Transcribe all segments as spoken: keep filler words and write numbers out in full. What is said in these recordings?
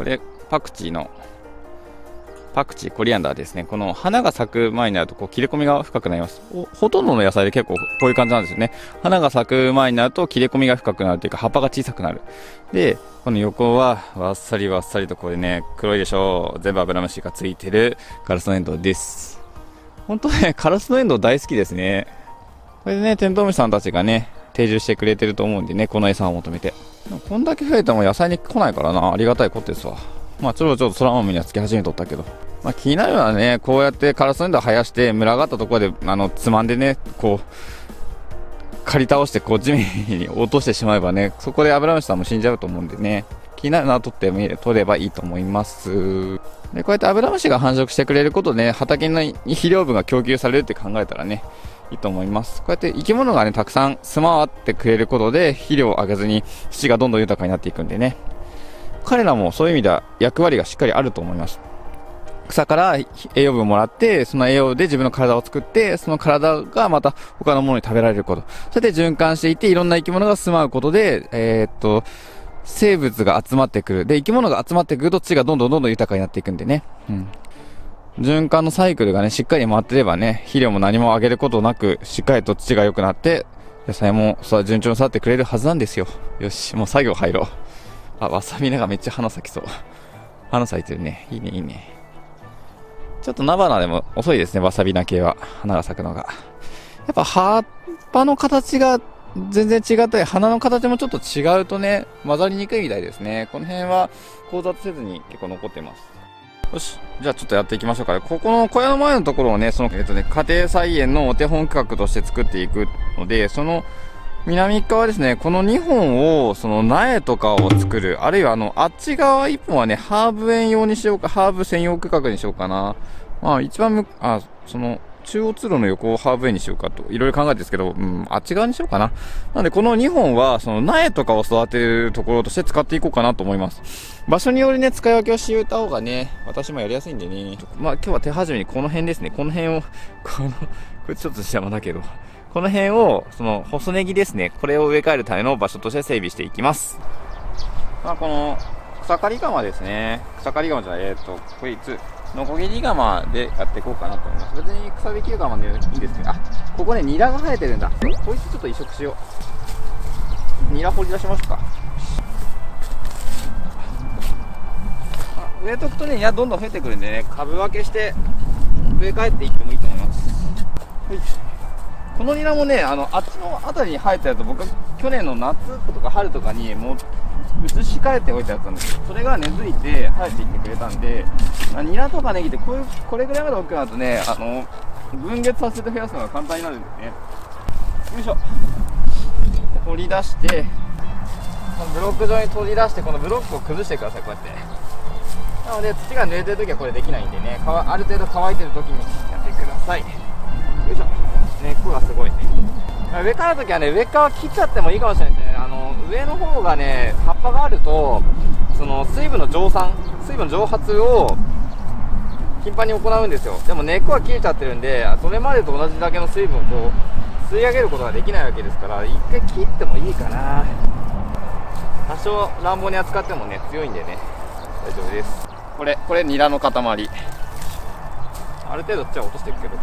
これパクチーのパクチー、コリアンダーですね。この花が咲く前になるとこう切れ込みが深くなります。ほとんどの野菜で結構こういう感じなんですよね。花が咲く前になると切れ込みが深くなるというか、葉っぱが小さくなる。でこの横はわっさりわっさりと、これね、黒いでしょう。全部アブラムシがついてるカラスのエンドウです。本当ね、カラスのエンドウ大好きですね。これでね、テントウムシさんたちがね定住してくれてると思うんでね、この餌を求めて。こんだけ増えても野菜に来ないからな、ありがたいことですわ。まあちょろちょろ空豆にはつき始めとったけど、まあ、気になるのはね、こうやってカラスのエンドウ生やして群がったところであのつまんでね、こう刈り倒してこう地面に落としてしまえばね、そこでアブラムシさんも死んじゃうと思うんでね、気になるのは取ってみれ取ればいいと思います。でこうやってアブラムシが繁殖してくれることで、ね、畑の肥料分が供給されるって考えたらね、いいと思います。こうやって生き物がねたくさん住まわってくれることで、肥料をあげずに土がどんどん豊かになっていくんでね、彼らもそういう意味では役割がしっかりあると思います。草から栄養分をもらって、その栄養で自分の体を作って、その体がまた他のものに食べられること、それで循環していて、いろんな生き物が住まうことで、えー、っと生物が集まってくる。で生き物が集まってくると、土がどんどんどんどん豊かになっていくんでね、うん、循環のサイクルがねしっかり回ってればね、肥料も何もあげることなく、しっかりと土が良くなって、野菜も順調に育ってくれるはずなんですよ。よし、もう作業入ろう。あ、わさび菜がめっちゃ花咲きそう。花咲いてるね。いいね、いいね。ちょっと菜花でも遅いですね、わさび菜系は。花が咲くのが。やっぱ葉っぱの形が全然違って、花の形もちょっと違うとね、混ざりにくいみたいですね。この辺は交雑せずに結構残ってます。よし。じゃあちょっとやっていきましょうかね。ここの小屋の前のところをね、その、えっとね、家庭菜園のお手本企画として作っていくので、その、南側ですね、このにほんをその苗とかを作る、あるいはあのあっち側いっぽんはね、ハーブ園用にしようか、ハーブ専用区画にしようかな、まあ一番むあその中央通路の横をハーブ園にしようかといろいろ考えてるんですけど、うん、あっち側にしようかな。なのでこのにほんはその苗とかを育てるところとして使っていこうかなと思います。場所によりね、使い分けをしていた方がね、私もやりやすいんでね、まあ今日は手始めにこの辺ですね、この辺を、この、これちょっと邪魔だけど。この辺を、その、細ネギですね。これを植え替えるための場所として整備していきます。まあ、この、草刈り釜ですね。草刈り釜じゃない、えっと、これいつ、ノコギリ釜でやっていこうかなと思います。別に草引き釜でいいんですけど、あ、ここね、ニラが生えてるんだ。こいつちょっと移植しよう。ニラ掘り出しますか。あ、植えとくとね、ニラどんどん増えてくるんでね、株分けして、植え替えていってもいいと思います。はい。このニラもね、あのあっちの辺りに生えたやつ、僕は去年の夏とか春とかにもう移し替えておいたやつなんですけど、それが根付いて生えてきてくれたんで、ニラとかネギってこういうこれぐらいまで置くのだとね、あの分裂させて増やすのが簡単になるんですね。よいしょ。掘り出して、ブロック状に取り出して、このブロックを崩してください、こうやって。なので土が濡れてるときはこれできないんでね、ある程度乾いてるときにやってください。よいしょ。根っこがすごいね。植え替えるときはね、植え替え切っちゃってもいいかもしれないですね。あの上の方がね、葉っぱがあると、その水分の蒸散、水分の蒸発を頻繁に行うんですよ。でも根っこが切れちゃってるんで、それまでと同じだけの水分をこう吸い上げることができないわけですから、一回切ってもいいかな。多少乱暴に扱ってもね、強いんでね、大丈夫です。これこれニラの塊、ある程度っちゃ落としていくけど、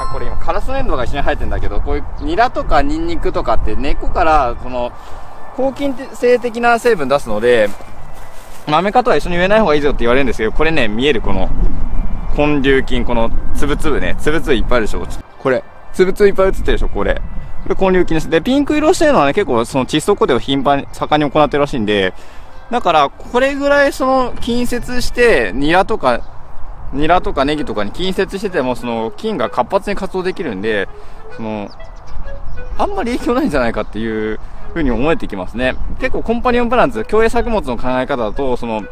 あ、これ今カラスのエンドウが一緒に生えてるんだけど、こういうニラとかニンニクとかって根っこからこの抗菌性的な成分出すので、マメ科とは一緒に植えない方がいいぞって言われるんですけど、これね、見えるこの根粒菌、この粒々ね、粒々いっぱいあるでしょ、これ粒々いっぱい映ってるでしょ、これこれ根粒菌です。でピンク色してるのはね、結構その窒素固定を頻繁に盛んに行ってるらしいんで、だからこれぐらいその近接してニラとかニラとかネギとかに近接してても、その菌が活発に活動できるんで、そのあんまり影響ないんじゃないかっていうふうに思えてきますね。結構コンパニオンバランス、共栄作物の考え方だと、その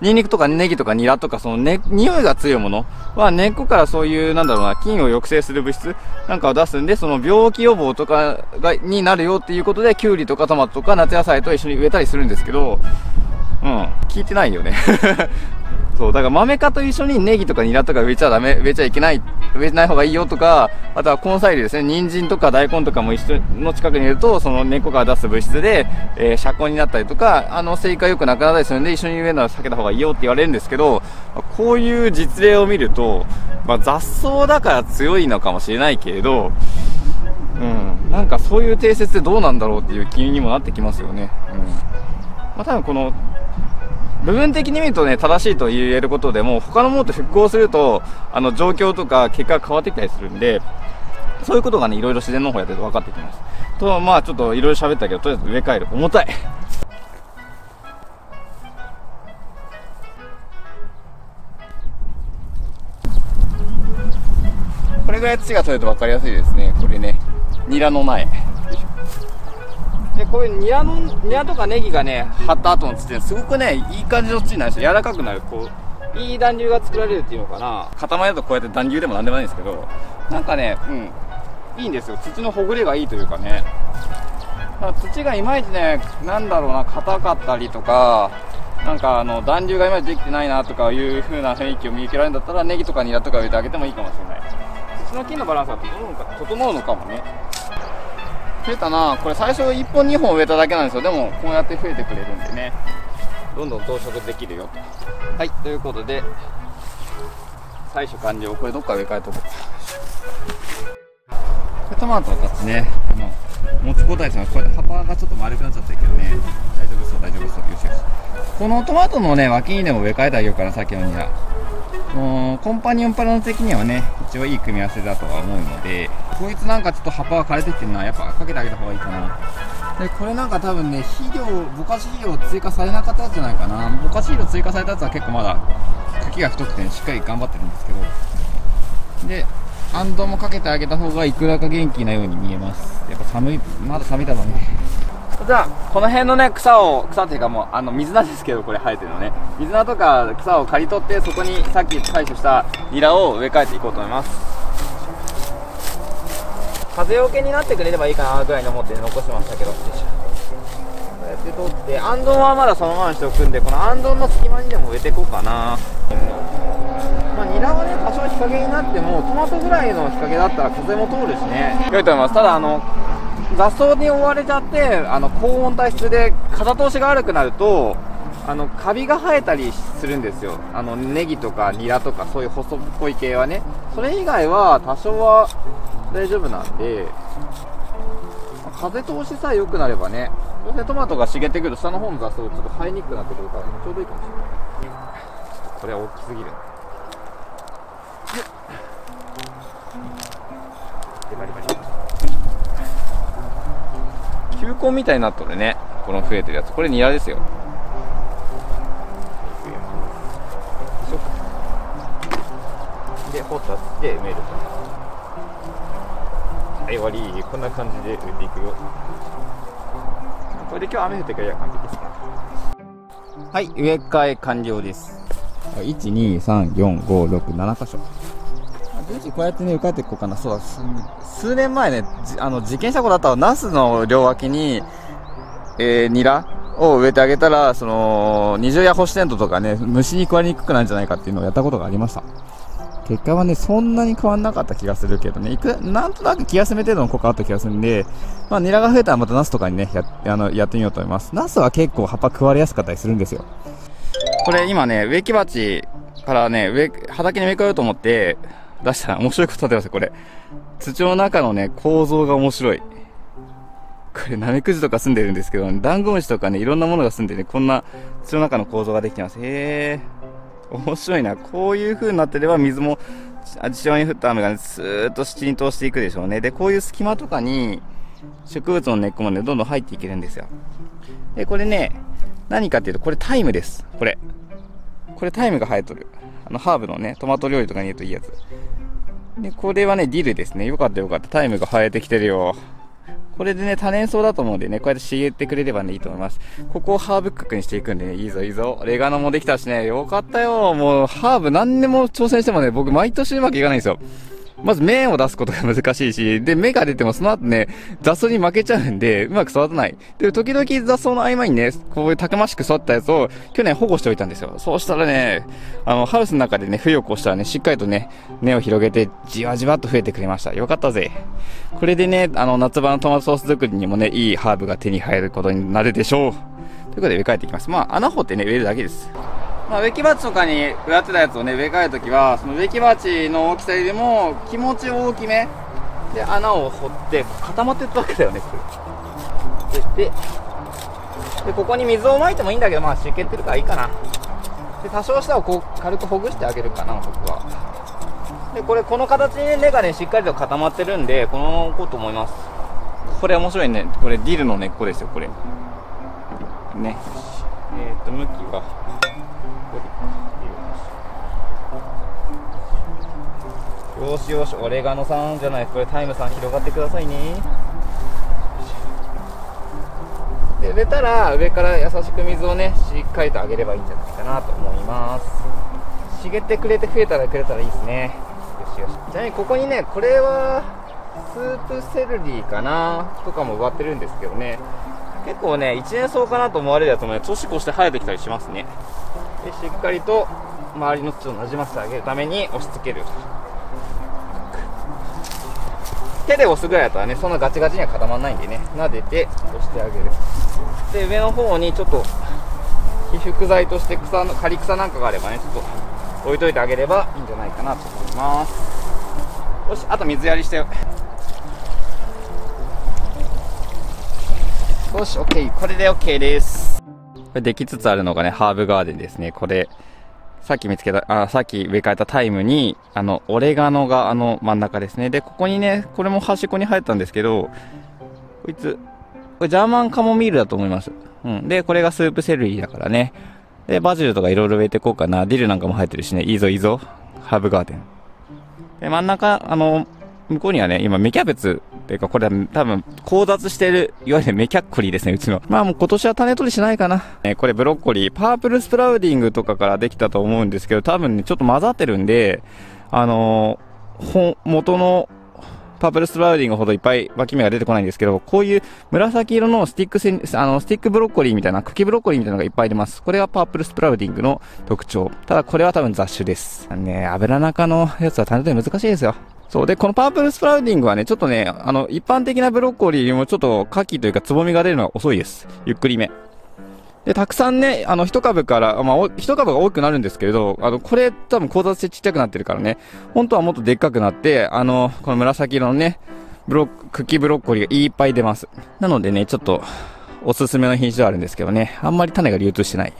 ニンニクとかネギとかニラとか、そのね、匂いが強いものは根っこからそういう、なんだろうな、菌を抑制する物質なんかを出すんで、その病気予防とかがになるよっていうことで、キュウリとかトマトとか夏野菜と一緒に植えたりするんですけど、うん、聞いてないよねそう、だからマメ科と一緒にネギとかニラとか植えちゃダメ、植えちゃいけない、植えない方がいいよとか、あとは根菜類ですね、人参とか大根とかも一緒の近くにいると、その根っこから出す物質で、えー、遮光になったりとか、あの、生育が良くなくなったりするんで、一緒に植えるのは避けた方がいいよって言われるんですけど、こういう実例を見ると、まあ、雑草だから強いのかもしれないけれど、うん、なんかそういう定説ってどうなんだろうっていう気にもなってきますよね。うん、まあ、多分この部分的に見るとね、正しいと言えることでも、他のものと複合すると、あの、状況とか結果が変わってきたりするんで、そういうことがね、いろいろ自然農法やってると分かってきます。と、まあ、ちょっといろいろ喋ったけど、とりあえず植え替える。重たい。これぐらい土が取れると分かりやすいですね。これね、ニラの苗。で、こういうニラの、ニラとかネギがね、張った後の土ですごくね、いい感じの土になるんですよ。柔らかくなる、こう、いい団粒が作られるっていうのかな。塊だとこうやって団粒でもなんでもないんですけど、なんかね、うん、いいんですよ。土のほぐれがいいというかね。だから土がいまいちね、なんだろうな、硬かったりとか、なんかあの、団粒がいまいちできてないなとかいう風な雰囲気を見受けられるんだったら、ネギとかニラとか植えてあげてもいいかもしれない。土の菌のバランスが整うか、整うのかもね。増えたな。これ最初いっぽんにほん植えただけなんですよ。でもこうやって増えてくれるんでね、どんどん増殖できるよと。はい、ということで採取完了。これどっか植え替えとこう。トマトの形ね、あの持ちこたえさん、こうやって葉っぱがちょっと丸くなっちゃってるけどね、大丈夫そう大丈夫そう。よしよし、このトマトのね脇にでも植え替えてあげようかな。さっきのニラのコンパニオンプラント的にはね、一応いい組み合わせだとは思うので、こいつなんかちょっと葉っぱが枯れてきてるな、やっぱかけてあげた方がいいかな。で、これなんか多分ね、肥料、ぼかし肥料追加されなかったやつじゃないかな。ぼかし肥料追加されたやつは結構まだ茎が太くて、ね、しっかり頑張ってるんですけど、でアンドもかけてあげた方がいくらか元気なように見えます。やっぱ寒い、まだ寒いだろうね。じゃあこの辺のね、草を、草っていうかもうあの水菜ですけど、これ生えてるのね、水菜とか草を刈り取って、そこにさっき採取したニラを植え替えていこうと思います。風よけになってくれればいいかなぐらいに思って、ね、残しましたけど、こうやって取って、あんどんはまだそのままにしておくんで、このあんどんの隙間にでも植えていこうかな。まあ、ニラはね多少日陰になっても、トマトぐらいの日陰だったら風も通るしね、良いと思います。ただあの雑草に覆われちゃって、あの高温多湿で風通しが悪くなると、あのカビが生えたりするんですよ。あのネギとかニラとかそういう細っぽい系はね。それ以外は多少は大丈夫なんで、風通しさえ良くなればね。どうせトマトが茂ってくると下の方の雑草ちょっと生えにくくなってくるから、ね、ちょうどいいかもしれない。ちょっとこれは大きすぎる。でバリバリ球根みたいになっとるね、この増えてるやつ。これニラですよ。で掘った土で埋める。はい、終わり。こんな感じで植えていくよ。これで今日雨降ってくれば完璧ですね。はい、植え替え完了です。いち、に、さん、よん、ご、ろく、なな箇所順次こうやってね、受かっていこうかな。そうだ、数年前ね、あの、実験したことあったら、ナスの両脇に、えー、ニラを植えてあげたら、その、二重や干しテントとかね、虫に食われにくくなるんじゃないかっていうのをやったことがありました。結果はね、そんなに変わんなかった気がするけどね、いくなんとなく気休め程度の効果あった気がするんで、まあ、ニラが増えたらまたナスとかにね、や、あの、やってみようと思います。ナスは結構葉っぱ食われやすかったりするんですよ。これ今ね、植木鉢からね、植え、畑に植え替えようと思って、出したら面白いことになってますよ、これ。土の中のね、構造が面白い。これ、ナメクジとか住んでるんですけど、ね、ダンゴムシとかね、いろんなものが住んでね、こんな土の中の構造ができてます。へー。面白いな。こういう風になってれば、水も、地上に降った雨がね、スーッと土に通していくでしょうね。で、こういう隙間とかに、植物の根っこもね、どんどん入っていけるんですよ。で、これね、何かっていうと、これタイムです。これ。これタイムが生えとる。あのハーブのね、トマト料理とかに入れるといいやつ。で、これはね、ディルですね。よかったよかった。タイムが生えてきてるよ。これでね、多年草だと思うんでね、こうやって茂ってくれればね、いいと思います。ここをハーブ区画にしていくんでね、いいぞいいぞ。レガノもできたしね、よかったよ。もう、ハーブ何でも挑戦してもね、僕毎年うまくいかないんですよ。まず面を出すことが難しいし、で、芽が出てもその後ね、雑草に負けちゃうんで、うまく育たない。で、時々雑草の合間にね、こういうたくましく育ったやつを、去年保護しておいたんですよ。そうしたらね、あの、ハウスの中でね、冬を越したらね、しっかりとね、根を広げて、じわじわっと増えてくれました。よかったぜ。これでね、あの、夏場のトマトソース作りにもね、いいハーブが手に入ることになるでしょう。ということで植え替えていきます。まあ、穴掘ってね、植えるだけです。まあ、植木鉢とかに植わってたやつをね、植え替えるときは、その植木鉢の大きさよりも気持ち大きめで穴を掘って固まっていったわけだよね、そして、で、ここに水をまいてもいいんだけど、まあ湿気ってるからいいかな。で、多少下をこう軽くほぐしてあげるかな、僕は。で、これ、この形にね、根がね、しっかりと固まってるんで、このまま置こうと思います。これ面白いね。これ、ディルの根っこですよ、これ。ね。えーっと、向きは。よしよし、オレガノさんじゃない、これタイムさん広がってくださいね。で、植えたら上から優しく水をね、しっかりとあげればいいんじゃないかなと思います。茂ってくれて増えたらくれたらいいですね。よしよし。ちなみにここにね、これはスープセルリーかなとかも植わってるんですけどね、結構ね、一年草かなと思われるやつもね、年越して生えてきたりしますね。で、しっかりと周りの土をなじませてあげるために押し付ける。手で押すぐらいだったらね、そんなガチガチには固まらないんでね、撫でて押してあげる。で、上の方にちょっと被覆剤として草の刈り草なんかがあればね、ちょっと置いといてあげればいいんじゃないかなと思います。よし、あと水やりしたよ。よし、 OK。 これで OK です。これできつつあるのがね、ハーブガーデンですね。これさっき見つけた、あ、さっき植え替えたタイムに、あの、オレガノがあの真ん中ですね。で、ここにね、これも端っこに生えたんですけど、こいつ、これジャーマンカモミールだと思います。うん。で、これがスープセルリーだからね。で、バジルとかいろいろ植えていこうかな。ディルなんかも生えてるしね。いいぞいいぞ。ハーブガーデン。で、真ん中、あの、向こうにはね、今、芽キャベツっていうか、これは多分、交雑してる、いわゆる芽キャッコリーですね、うちの。まあもう今年は種取りしないかな。えー、これブロッコリー、パープルスプラウディングとかからできたと思うんですけど、多分ね、ちょっと混ざってるんで、あのー、ほ、元の、パープルスプラウディングほどいっぱい脇芽が出てこないんですけど、こういう紫色のスティックせ、あの、スティックブロッコリーみたいな、茎ブロッコリーみたいなのがいっぱい出ます。これがパープルスプラウディングの特徴。ただこれは多分雑種です。ね、アベラナ科のやつは種取り難しいですよ。そう。で、このパープルスプラウディングはね、ちょっとね、あの、一般的なブロッコリーよりもちょっと、牡蠣というか、つぼみが出るのは遅いです。ゆっくりめ。で、たくさんね、あの、一株から、まあ、一株が多くなるんですけれど、あの、これ、多分、交雑してちっちゃくなってるからね、本当はもっとでっかくなって、あの、この紫色のね、ブロック、茎ブロッコリーがいっぱい出ます。なのでね、ちょっと、おすすめの品種はあるんですけどね、あんまり種が流通してない。